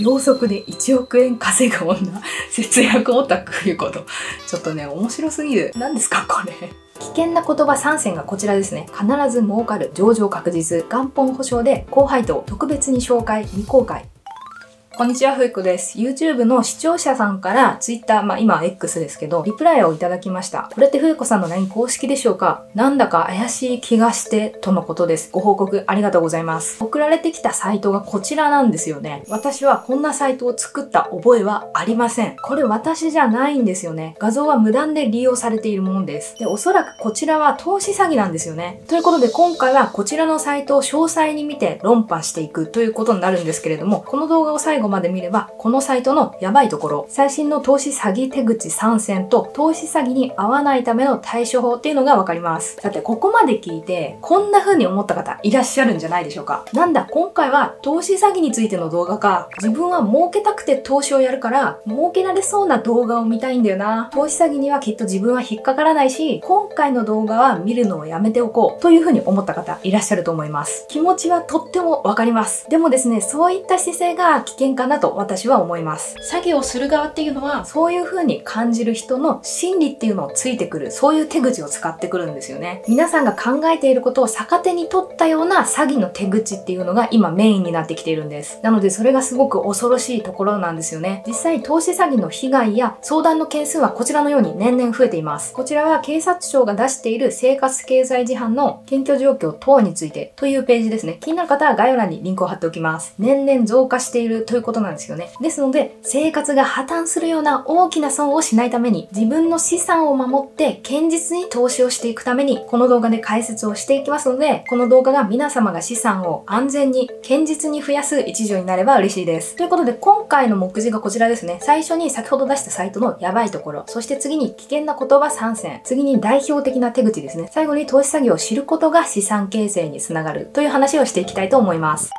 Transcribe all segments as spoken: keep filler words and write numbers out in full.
秒速でいちおくえん稼ぐ女、節約オタクいうこと。ちょっとね、面白すぎる。何ですか、これ。危険な言葉さんせんがこちらですね。必ず儲かる、上場確実、元本保証で高配当、特別に紹介、未公開。こんにちは、ふいこです。YouTube の視聴者さんから Twitter、まあ今 エックス ですけど、リプライをいただきました。これってふいこさんの ライン 公式でしょうか？なんだか怪しい気がして、とのことです。ご報告ありがとうございます。送られてきたサイトがこちらなんですよね。私はこんなサイトを作った覚えはありません。これ私じゃないんですよね。画像は無断で利用されているものです。で、おそらくこちらは投資詐欺なんですよね。ということで今回はこちらのサイトを詳細に見て論破していくということになるんですけれども、この動画を最後まで見ればこのサイトのやばいところ、最新の投資詐欺手口さんせんと投資詐欺に遭わないための対処法っていうのがわかります。さてここまで聞いてこんな風に思った方いらっしゃるんじゃないでしょうか。なんだ今回は投資詐欺についての動画か、自分は儲けたくて投資をやるから儲けられそうな動画を見たいんだよな、投資詐欺にはきっと自分は引っかからないし今回の動画は見るのをやめておこうという風に思った方いらっしゃると思います。気持ちはとってもわかります。でもですね、そういった姿勢が危険かなと私は思います。詐欺をする側っていうのはそういう風に感じる人の心理っていうのをついてくる、そういう手口を使ってくるんですよね。皆さんが考えていることを逆手に取ったような詐欺の手口っていうのが今メインになってきているんです。なのでそれがすごく恐ろしいところなんですよね。実際投資詐欺の被害や相談の件数はこちらのように年々増えています。こちらは警察庁が出している生活経済事犯の検挙状況等についてというページですね。気になる方は概要欄にリンクを貼っておきます。年々増加しているということなんですよね。ですので生活が破綻するような大きな損をしないために、自分の資産を守って堅実に投資をしていくためにこの動画で解説をしていきますので、この動画が皆様が資産を安全に堅実に増やす一助になれば嬉しいです。ということで今回の目次がこちらですね。最初に先ほど出したサイトのやばいところ、そして次に危険な言葉さんせん、次に代表的な手口ですね。最後に投資詐欺を知ることが資産形成につながるという話をしていきたいと思います。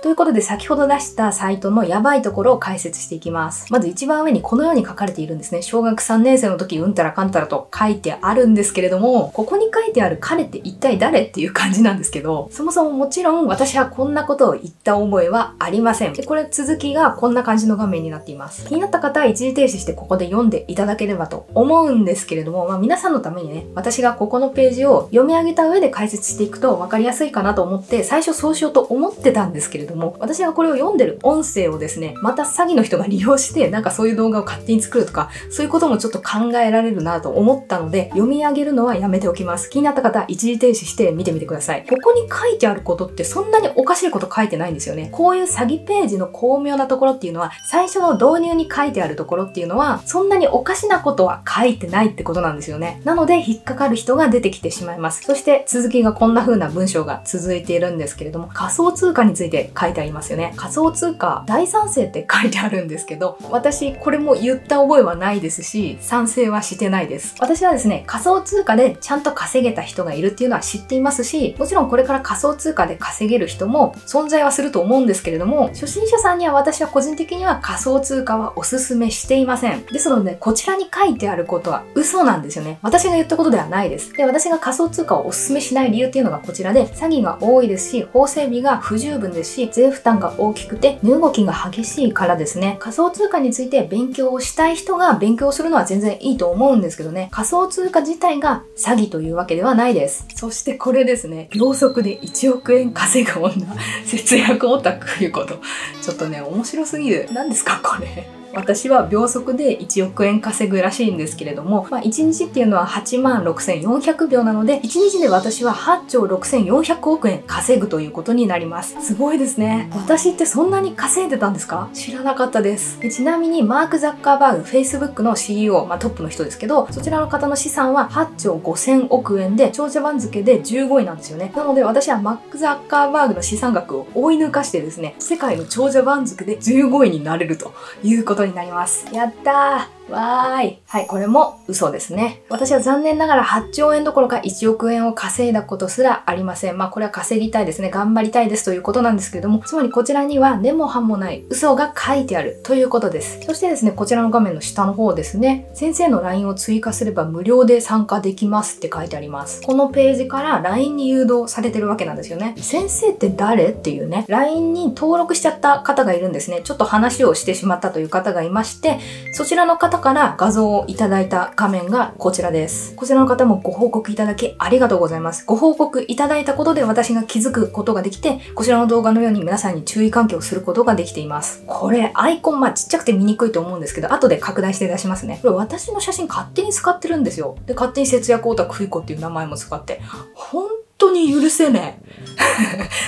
ということで先ほど出したサイトのやばいところを解説していきます。まず一番上にこのように書かれているんですね。小学さんねん生の時うんたらかんたらと書いてあるんですけれども、ここに書いてある彼って一体誰っていう感じなんですけど、そもそももちろん私はこんなことを言った覚えはありません。で、これ続きがこんな感じの画面になっています。気になった方は一時停止してここで読んでいただければと思うんですけれども、まあ皆さんのためにね、私がここのページを読み上げた上で解説していくと分かりやすいかなと思って、最初そうしようと思ってたんですけれども、私がこれを読んでる音声をですね、また詐欺の人が利用してなんかそういう動画を勝手に作るとか、そういうこともちょっと考えられるなと思ったので読み上げるのはやめておきます。気になった方は一時停止して見てみてください。ここに書いてあることってそんなにおかしいこと書いてないんですよね。こういう詐欺ページの巧妙なところっていうのは、最初の導入に書いてあるところっていうのはそんなにおかしなことは書いてないってことなんですよね。なので引っかかる人が出てきてしまいます。そして続きがこんな風な文章が続いているんですけれども、仮想通貨について書いてありますよね。仮想通貨大賛成って書いてあるんですけど、私これも言った覚えはないですし賛成はしてないです。私はですね、仮想通貨でちゃんと稼げた人がいるっていうのは知っていますし、もちろんこれから仮想通貨で稼げる人も存在はすると思うんですけれども、初心者さんには私は個人的には仮想通貨はおすすめしていません。ですのでこちらに書いてあることは嘘なんですよね。私が言ったことではないです。で、私が仮想通貨をおすすめしない理由っていうのがこちらで、詐欺が多いですし法整備が不十分ですし、税負担が大きくて値動きが激しいからですね。仮想通貨について勉強をしたい人が勉強するのは全然いいと思うんですけどね、仮想通貨自体が詐欺というわけではないです。そしてこれですね、秒速でいちおくえん稼ぐ女、節約オタクいうこと、ちょっとね面白すぎる。何ですかこれ。私は秒速でいちおくえん稼ぐらしいんですけれども、まあ、いちにちっていうのははちまんろくせんよんひゃくびょうなので、いちにちで私ははっちょうろくせんよんひゃくおくえん稼ぐということになります。すごいですね。私ってそんなに稼いでたんですか？知らなかったです。で、ちなみにマーク・ザッカーバーグ、Facebook の シーイーオー、まあ、トップの人ですけど、そちらの方の資産ははっちょうごせんおくえんで、長者番付でじゅうごいなんですよね。なので私はマーク・ザッカーバーグの資産額を追い抜かしてですね、世界の長者番付でじゅうごいになれるということになります。やったー。わーい。はい、これも嘘ですね。私は残念ながらはちちょうえんどころかいちおくえんを稼いだことすらありません。まあこれは稼ぎたいですね。頑張りたいですということなんですけれども、つまりこちらには根も葉もない嘘が書いてあるということです。そしてですね、こちらの画面の下の方ですね、先生の ライン を追加すれば無料で参加できますって書いてあります。このページから ライン に誘導されてるわけなんですよね。先生って誰っていうね、ライン に登録しちゃった方がいるんですね。ちょっと話をしてしまったという方がいまして、そちらの方から画像をいただいた画面がこちらです。こちらの方もご報告いただきありがとうございます。ご報告いただいたことで私が気づくことができて、こちらの動画のように皆さんに注意喚起をすることができています。これアイコンまあちっちゃくて見にくいと思うんですけど、後で拡大して出しますね。これ私の写真勝手に使ってるんですよ。で、勝手に節約オタクふいこっていう名前も使って、本当に許せねえ。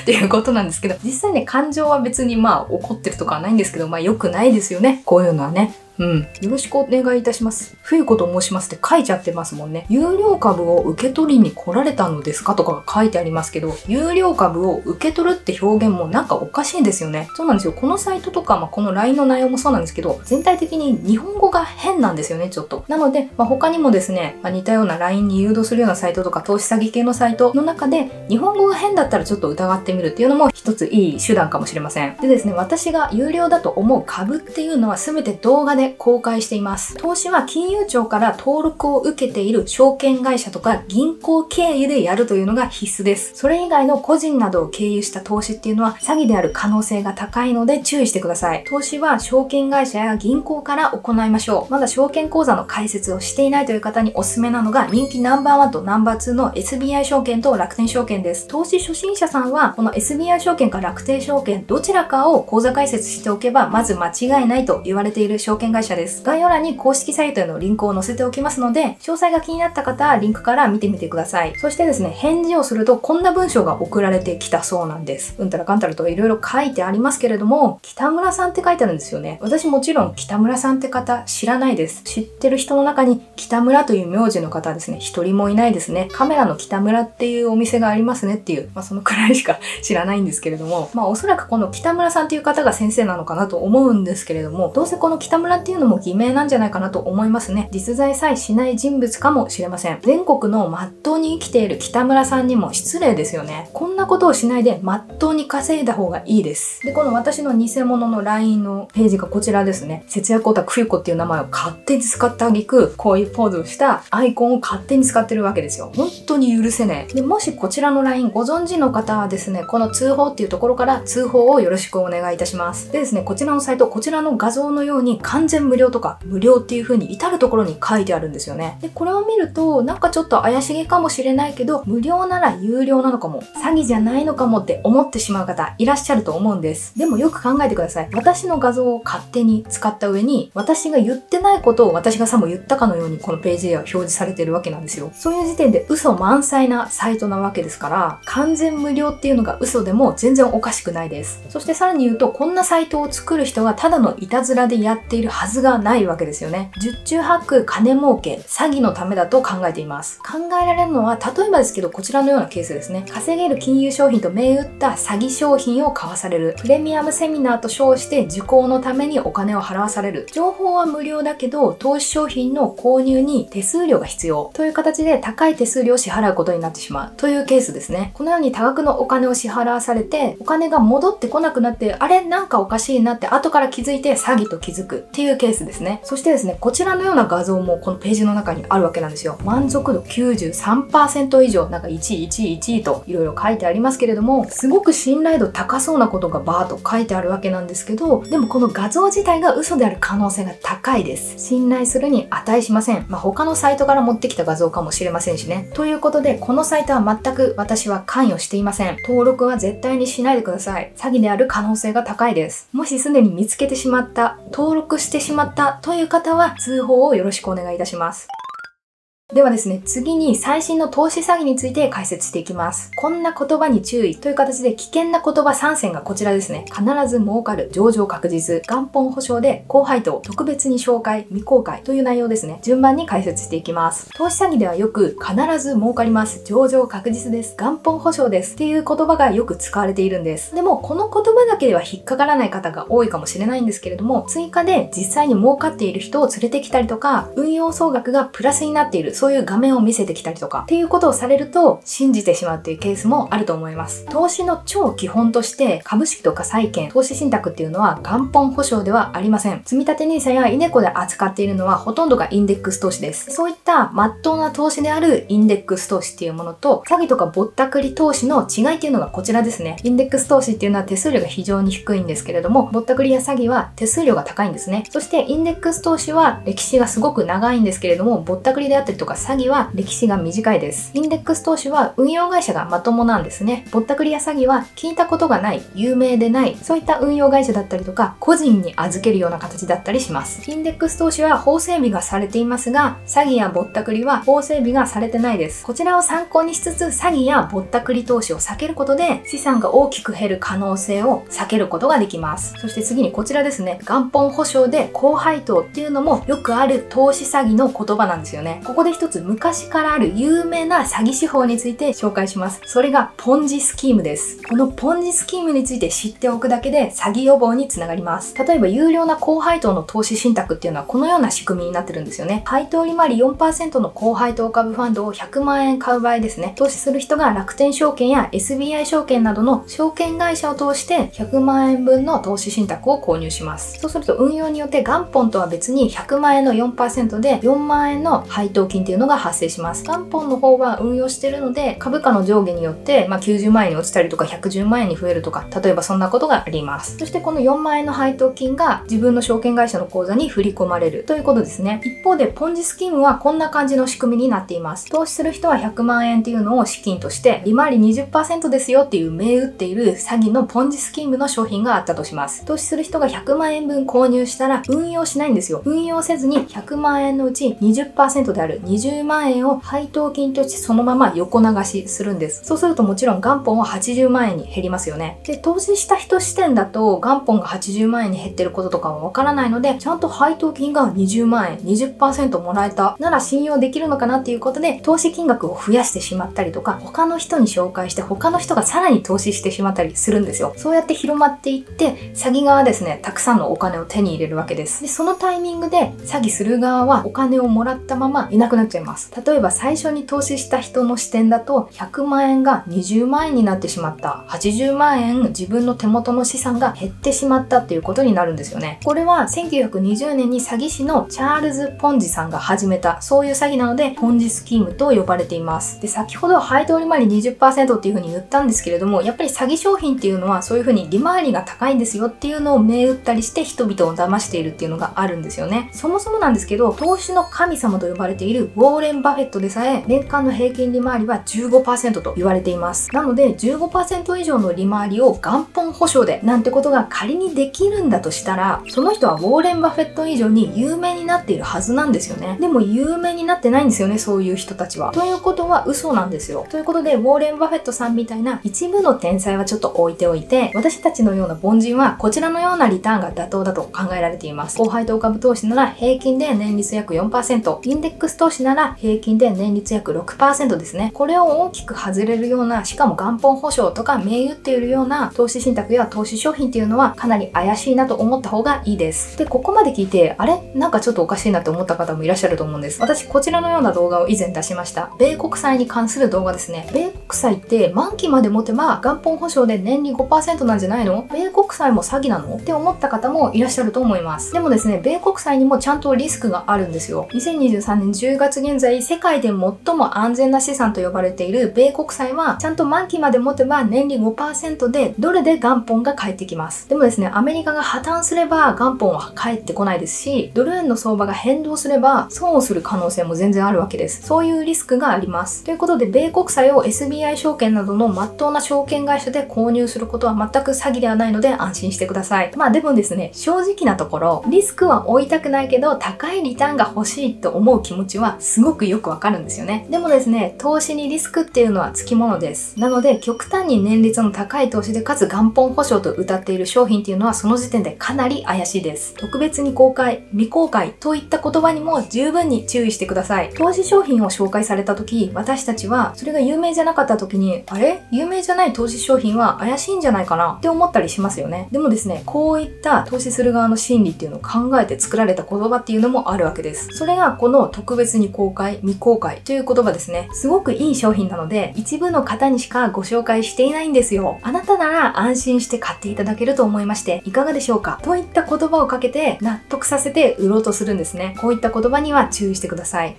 っていうことなんですけど、実際ね、感情は別にまあ怒ってるとかはないんですけど、まあ良くないですよね。こういうのはね。うん。よろしくお願いいたします。冬子と申しますって書いちゃってますもんね。有料株を受け取りに来られたのですかとかが書いてありますけど、有料株を受け取るって表現もなんかおかしいんですよね。そうなんですよ。このサイトとか、まあ、この ライン の内容もそうなんですけど、全体的に日本語が変なんですよね、ちょっと。なので、まあ、他にもですね、まあ、似たような ライン に誘導するようなサイトとか、投資詐欺系のサイトの中で、日本語が変だったらちょっと疑ってみるっていうのも一ついい手段かもしれません。でですね、私が有料だと思う株っていうのは全て動画で公開しています。投資は金融庁から登録を受けている証券会社とか銀行経由でやるというのが必須です。それ以外の個人などを経由した投資っていうのは詐欺である可能性が高いので注意してください。投資は証券会社や銀行から行いましょう。まだ証券口座の開設をしていないという方におすすめなのが人気ナンバーワンとナンバーツーの エスビーアイ 証券と楽天証券です。投資初心者さんはこの エスビーアイ 証券か楽天証券どちらかを口座開設しておけばまず間違いないと言われている証券会社です。概要欄に公式サイトへのリンクを載せておきますので、詳細が気になった方はリンクから見てみてください。そしてですね、返事をするとこんな文章が送られてきたそうなんです。うんたらかんたらといろいろ書いてありますけれども、北村さんって書いてあるんですよね。私もちろん北村さんって方知らないです。知ってる人の中に北村という名字の方はですね、一人もいないですね。カメラの北村っていうお店がありますねっていう、まあそのくらいしか知らないんですけれども、まあおそらくこの北村さんっていう方が先生なのかなと思うんですけれども、どうせこの北村っていうのも偽名なんじゃないかなと思いますね。実在さえしない人物かもしれません。全国の真っ当に生きている北村さんにも失礼ですよね。こんなことをしないで真っ当に稼いだ方がいいです。で、この私の偽物の ライン のページがこちらですね。節約オタク冬子っていう名前を勝手に使った挙句、こういうポーズをしたアイコンを勝手に使ってるわけですよ。本当に許せねえ。で、もしこちらの ライン ご存知の方はですね、この通報っていうところから通報をよろしくお願いいたします。でですね、こちらのサイト、こちらの画像のように完全無料とか無料っていう風に至るところに書いてあるんですよね。で、これを見るとなんかちょっと怪しげかもしれないけど、無料なら有料なのかも、詐欺じゃないのかもって思ってしまう方いらっしゃると思うんです。でもよく考えてください。私の画像を勝手に使った上に、私が言ってないことを私がさも言ったかのようにこのページでは表示されてるわけなんですよ。そういう時点で嘘満載なサイトなわけですから、完全無料っていうのが嘘でも全然おかしくないです。そしてさらに言うと、こんなサイトを作る人がただのいたずらでやっているはずはずがないわけですよね。十中八九金儲け、詐欺のためだと考えています。考えられるのは、例えばですけど、こちらのようなケースですね。稼げる金融商品と銘打った詐欺商品を買わされる。プレミアムセミナーと称して受講のためにお金を払わされる。情報は無料だけど、投資商品の購入に手数料が必要。という形で高い手数料を支払うことになってしまう。というケースですね。このように多額のお金を支払わされて、お金が戻ってこなくなって、あれなんかおかしいなって後から気づいて詐欺と気づくっていうケースですね。そしてですね、こちらのような画像もこのページの中にあるわけなんですよ。満足度 きゅうじゅうさんパーセント 以上、なんかいちいちいちいちいといろいろ書いてありますけれども、すごく信頼度高そうなことがバーッと書いてあるわけなんですけど、でもこの画像自体が嘘である可能性が高いです。信頼するに値しません。まあ、他のサイトから持ってきた画像かもしれませんしね。ということで、このサイトは全く私は関与していません。登録は絶対にしないでください。詐欺である可能性が高いです。もしすでに見つけてしまった、登録してしまったという方は通報をよろしくお願いいたします。ではですね、次に最新の投資詐欺について解説していきます。こんな言葉に注意という形で危険な言葉さんせんがこちらですね。必ず儲かる、上場確実、元本保証で高配当、特別に紹介、未公開という内容ですね。順番に解説していきます。投資詐欺ではよく必ず儲かります、上場確実です、元本保証ですっていう言葉がよく使われているんです。でもこの言葉だけでは引っかからない方が多いかもしれないんですけれども、追加で実際に儲かっている人を連れてきたりとか、運用総額がプラスになっている、そういう画面を見せてきたりとかっていうことをされると信じてしまうというケースもあると思います。投資の超基本として株式とか債券、投資信託っていうのは元本保証ではありません。積立 ニーサ やイネコで扱っているのはほとんどがインデックス投資です。そういった真っ当な投資であるインデックス投資っていうものと詐欺とかぼったくり投資の違いっていうのがこちらですね。インデックス投資っていうのは手数料が非常に低いんですけれども、ぼったくりや詐欺は手数料が高いんですね。そしてインデックス投資は歴史がすごく長いんですけれども、ぼったくりであったりとか詐欺は歴史が短いです。インデックス投資は運用会社がまともなんですね。ぼったくりや詐欺は聞いたことがない、有名でない、そういった運用会社だったりとか、個人に預けるような形だったりします。インデックス投資は法整備がされていますが、詐欺やぼったくりは法整備がされてないです。こちらを参考にしつつ、詐欺やぼったくり投資を避けることで、資産が大きく減る可能性を避けることができます。そして次にこちらですね。元本保証で高配当っていうのもよくある投資詐欺の言葉なんですよね。ここで一つ昔からある有名な詐欺手法について紹介します。それがポンジスキームです。このポンジスキームについて知っておくだけで詐欺予防につながります。例えば有料な高配当の投資信託っていうのはこのような仕組みになってるんですよね。配当利回り よんパーセント の高配当株ファンドをひゃくまんえん買う場合ですね、投資する人が楽天証券や エスビーアイ 証券などの証券会社を通してひゃくまんえんぶんの投資信託を購入します。そうすると運用によって元本とは別にひゃくまんえんの よんパーセント でよんまんえんの配当金というのが発生します。元本の方は運用してるので株価の上下によって、まあ、きゅうじゅうまんえんに落ちたりとかひゃくじゅうまんえんに増えるとか、例えばそんなことがあります。そしてこのよんまんえんの配当金が自分の証券会社の口座に振り込まれるということですね。一方でポンジスキームはこんな感じの仕組みになっています。投資する人はひゃくまんえんっていうのを資金として利回り にじゅっパーセント ですよっていう銘打っている詐欺のポンジスキームの商品があったとします。投資する人がひゃくまんえんぶん購入したら運用しないんですよ。運用せずにひゃくまんえんのうち にじゅっパーセント であるにじゅうまんえんを配当金としてそのまま横流しするんです。そうするともちろん元本ははちじゅうまんえんに減りますよね。で、投資した人視点だと元本がはちじゅうまんえんに減ってることとかはわからないので、ちゃんと配当金がにじゅうまんえん、にじゅっパーセント もらえたなら信用できるのかなっていうことで、投資金額を増やしてしまったりとか、他の人に紹介して他の人がさらに投資してしまったりするんですよ。そうやって広まっていって、詐欺側はですね、たくさんのお金を手に入れるわけです。で、そのタイミングで詐欺する側はお金をもらったままいなくなっちゃいます。例えば最初に投資した人の視点だとひゃくまんえんがにじゅうまんえんになってしまった。はちじゅうまんえん自分の手元の資産が減ってしまったっていうことになるんですよね。これはせんきゅうひゃくにじゅうねんに詐欺師のチャールズ・ポンジさんが始めたそういう詐欺なので、ポンジスキームと呼ばれています。で、先ほど配当利回り にじゅっパーセント っていう風に言ったんですけれども、やっぱり詐欺商品っていうのはそういう風に利回りが高いんですよっていうのを銘打ったりして人々を騙しているっていうのがあるんですよね。そもそもなんですけど、投資の神様と呼ばれているウォーレン・バフェットでさえ年間の平均利回りは じゅうごパーセント と言われています。なので じゅうごパーセント 以上の利回りを元本保証でなんてことが仮にできるんだとしたら、その人はウォーレン・バフェット以上に有名になっているはずなんですよね。でも有名になってないんですよね、そういう人たちは。ということは嘘なんですよ。ということでウォーレン・バフェットさんみたいな一部の天才はちょっと置いておいて、私たちのような凡人はこちらのようなリターンが妥当だと考えられています。高配当株投資なら平均で年率約 よんパーセント、 インデックス投資なら平均で年率約 ろくパーセント ですね。これを大きく外れるような、しかも元本保証とか銘打っているような投資信託や投資商品っていうのはかなり怪しいなと思った方がいいです。で、ここまで聞いてあれなんかちょっとおかしいなって思った方もいらっしゃると思うんです。私こちらのような動画を以前出しました。米国債に関する動画ですね。米国債って満期まで持てば元本保証で年利 ごパーセント なんじゃないの、米国債も詐欺なのって思った方もいらっしゃると思います。でもですね、米国債にもちゃんとリスクがあるんですよ。にせんにじゅうさんねんじゅうがつ現在、世界で最も安全な資産と呼ばれている米国債はちゃんと満期まで持てば年利 ごパーセント でどれで元本が返ってきます。でもですね、アメリカが破綻すれば元本は返ってこないですし、ドル円の相場が変動すれば損をする可能性も全然あるわけです。そういうリスクがあります。ということで米国債を エスビーアイピーアイ 証券などの真っ当な証券会社で購入することは全く詐欺ではないので安心してください。まあでもですね、正直なところ、リスクは負いたくないけど高いリターンが欲しいと思う気持ちはすごくよくわかるんですよね。でもですね、投資にリスクっていうのはつきものです。なので極端に年率の高い投資でかつ元本保証と謳っている商品っていうのはその時点でかなり怪しいです。特別に公開、未公開といった言葉にも十分に注意してください。投資商品を紹介された時、私たちはそれが有名じゃなかった時に、あれ？有名じゃない投資商品は怪しいんじゃないかなって思ったりしますよね。でもですね、こういった投資する側の心理っていうのを考えて作られた言葉っていうのもあるわけです。それがこの特別に公開、未公開という言葉ですね。すごくいい商品なので、一部の方にしかご紹介していないんですよ。あなたなら安心して買っていただけると思いまして、いかがでしょうか？といった言葉をかけて納得させて売ろうとするんですね。こういった言葉には注意してください。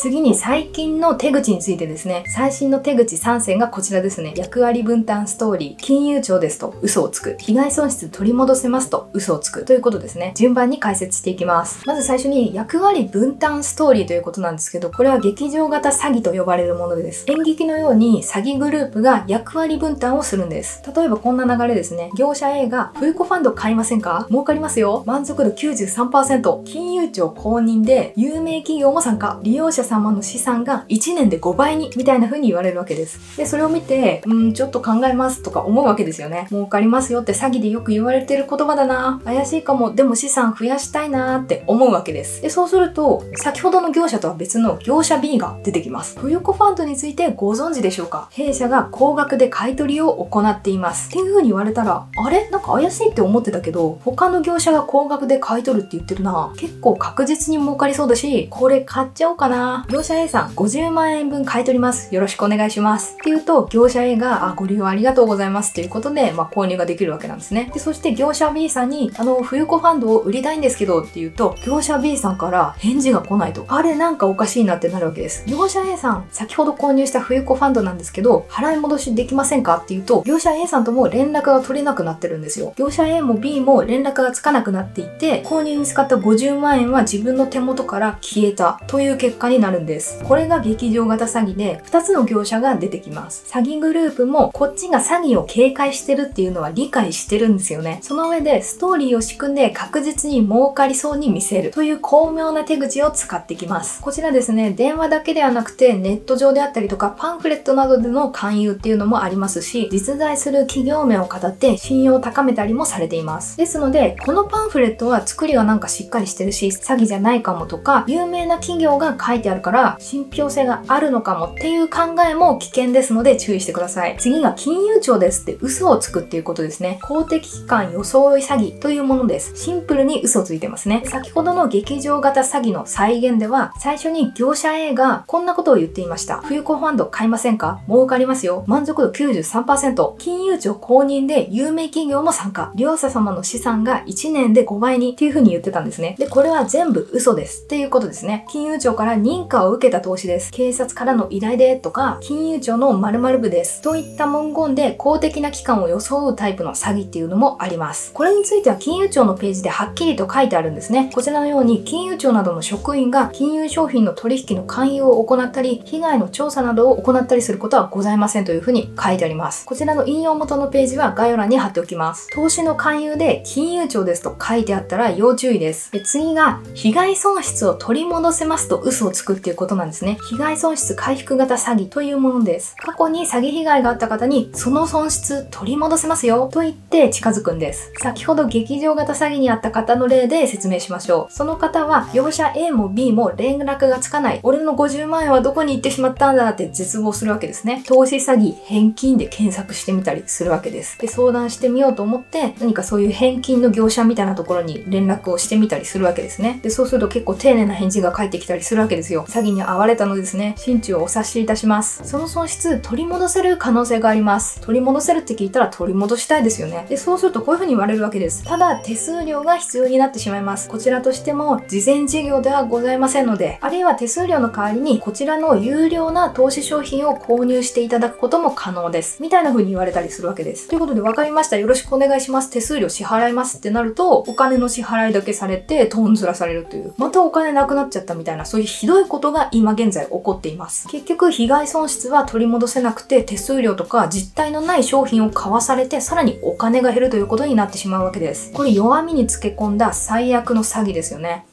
次に最近の手口についてですね。最新の手口さんせんがこちらですね。役割分担ストーリー。金融庁ですと嘘をつく。被害損失取り戻せますと嘘をつく。ということですね。順番に解説していきます。まず最初に役割分担ストーリーということなんですけど、これは劇場型詐欺と呼ばれるものです。演劇のように詐欺グループが役割分担をするんです。例えばこんな流れですね。業者 A が冬子ファンド買いませんか？儲かりますよ。満足度 きゅうじゅうさんパーセント。金融庁公認で有名企業も参加。利用者様の資産がいちねんでごばいにみたいな風に言われるわけです。でそれを見て、うーんちょっと考えますとか思うわけですよね。儲かりますよって詐欺でよく言われてる言葉だな、怪しいかも、でも資産増やしたいなーって思うわけです。でそうすると先ほどの業者とは別の業者 B が出てきます。冬子ファンドについてご存知でしょうか？弊社が高額で買い取りを行っていますっていう風に言われたら、あれなんか怪しいって思ってたけど他の業者が高額で買い取るって言ってるな、結構確実に儲かりそうだしこれ買っちゃおうかな、業者 A さんごじゅうまんえんぶん買い取ります。よろしくお願いします。って言うと、業者 A が、あ、ご利用ありがとうございます。ということで、まあ、購入ができるわけなんですね。で、そして業者 B さんに、あの、冬子ファンドを売りたいんですけどって言うと、業者 B さんから返事が来ないと、あれなんかおかしいなってなるわけです。業者 A さん、先ほど購入した冬子ファンドなんですけど、払い戻しできませんかって言うと、業者 A さんとも連絡が取れなくなってるんですよ。業者 A も B も連絡がつかなくなっていて、購入に使ったごじゅうまんえんは自分の手元から消えたという結果になるあるんです。これが劇場型詐欺でふたつの業者が出てきます。詐欺グループもこっちが詐欺を警戒してるっていうのは理解してるんですよね。その上でストーリーを仕組んで確実に儲かりそうに見せるという巧妙な手口を使ってきます。こちらですね、電話だけではなくてネット上であったりとかパンフレットなどでの勧誘っていうのもありますし、実在する企業名を語って信用を高めたりもされています。ですのでこのパンフレットは作りがなんかしっかりしてるし詐欺じゃないかもとか有名な企業が書いてあるから信憑性があるのかもっていう考えも危険ですので注意してください。次が金融庁ですって嘘をつくっていうことですね。公的機関装い詐欺というものです。シンプルに嘘をついてますね。先ほどの劇場型詐欺の再現では最初に業者 A がこんなことを言っていました。冬子ファンド買いませんか？儲かりますよ。満足度 きゅうじゅうさんパーセント。金融庁公認で有名企業も参加。利用者様の資産がいちねんでごばいにっていう風に言ってたんですね。で、これは全部嘘ですっていうことですね。金融庁から認可を受けた投資です。警察からの依頼でとか、金融庁の〇〇部です。といった文言で公的な機関を装うタイプの詐欺っていうのもあります。これについては金融庁のページではっきりと書いてあるんですね。こちらのように金融庁などの職員が金融商品の取引の勧誘を行ったり、被害の調査などを行ったりすることはございませんというふうに書いてあります。こちらの引用元のページは概要欄に貼っておきます。投資の勧誘で金融庁ですと書いてあったら要注意です。で次が被害損失を取り戻せますと嘘をつくっていうことなんですね。被害損失回復型詐欺というものです。過去に詐欺被害があった方にその損失取り戻せますよと言って近づくんです。先ほど劇場型詐欺にあった方の例で説明しましょう。その方は業者 A も B も連絡がつかない。俺のごじゅうまんえんはどこに行ってしまったんだって絶望するわけですね。投資詐欺返金で検索してみたりするわけです。で、相談してみようと思って何かそういう返金の業者みたいなところに連絡をしてみたりするわけですね。で、そうすると結構丁寧な返事が返ってきたりするわけですよ。詐欺に遭われたのですね。心中をお察しいたします。その損失取り戻せる可能性があります。取り戻せるって聞いたら取り戻したいですよね。で、そうするとこういう風に言われるわけです。ただ手数料が必要になってしまいます。こちらとしても事前事業ではございませんので、あるいは手数料の代わりにこちらの有料な投資商品を購入していただくことも可能です。みたいな風に言われたりするわけです。ということで分かりました。よろしくお願いします。手数料支払いますってなると、お金の支払いだけされてトンズラされるという。またお金なくなっちゃったみたいな、そういうひどいことが今現在起こっています。結局、被害損失は取り戻せなくて、手数料とか実体のない商品を買わされて、さらにお金が減るということになってしまうわけです。これ弱みにつけ込んだ最悪の詐欺ですよね。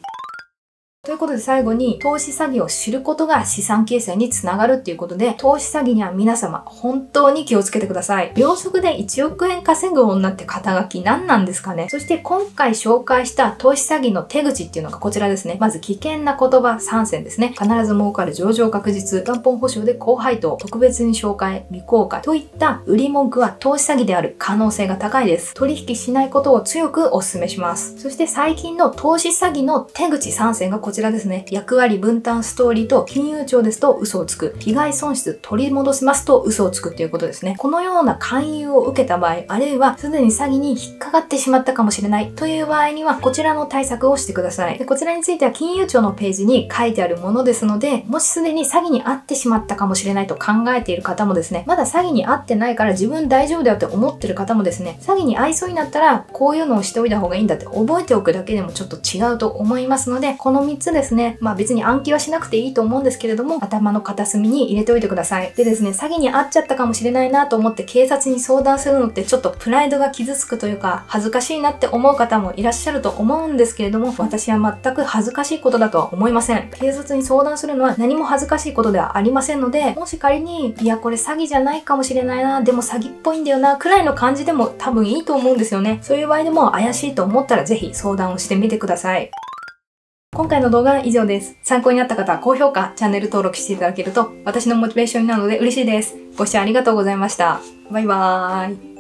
ということで最後に、投資詐欺を知ることが資産形成につながるっていうことで、投資詐欺には皆様、本当に気をつけてください。秒速でいちおくえん稼ぐ女って肩書き何なんですかね。そして今回紹介した投資詐欺の手口っていうのがこちらですね。まず危険な言葉さんせんですね。必ず儲かる、上場確実、元本保証で高配当、特別に紹介、未公開といった売り文句は投資詐欺である可能性が高いです。取引しないことを強くお勧めします。そして最近の投資詐欺の手口さんせんがこちらです。こちらですね。役割分担ストーリーと金融庁ですと嘘をつく。被害損失取り戻しますと嘘をつくということですね。このような勧誘を受けた場合、あるいはすでに詐欺に引っかかってしまったかもしれないという場合には、こちらの対策をしてください。で、こちらについては金融庁のページに書いてあるものですので、もしすでに詐欺に遭ってしまったかもしれないと考えている方もですね、まだ詐欺に遭ってないから自分大丈夫だよって思ってる方もですね、詐欺に遭いそうになったらこういうのをしておいた方がいいんだって覚えておくだけでもちょっと違うと思いますので、このみっつですね、まあ別に暗記はしなくていいと思うんですけれども、頭の片隅に入れておいてください。でですね、詐欺に遭っちゃったかもしれないなと思って警察に相談するのってちょっとプライドが傷つくというか、恥ずかしいなって思う方もいらっしゃると思うんですけれども、私は全く恥ずかしいことだとは思いません。警察に相談するのは何も恥ずかしいことではありませんので、もし仮に、いやこれ詐欺じゃないかもしれないな、でも詐欺っぽいんだよな、くらいの感じでも多分いいと思うんですよね。そういう場合でも怪しいと思ったらぜひ相談をしてみてください。今回の動画は以上です。参考になった方は高評価、チャンネル登録していただけると私のモチベーションになるので嬉しいです。ご視聴ありがとうございました。バイバーイ。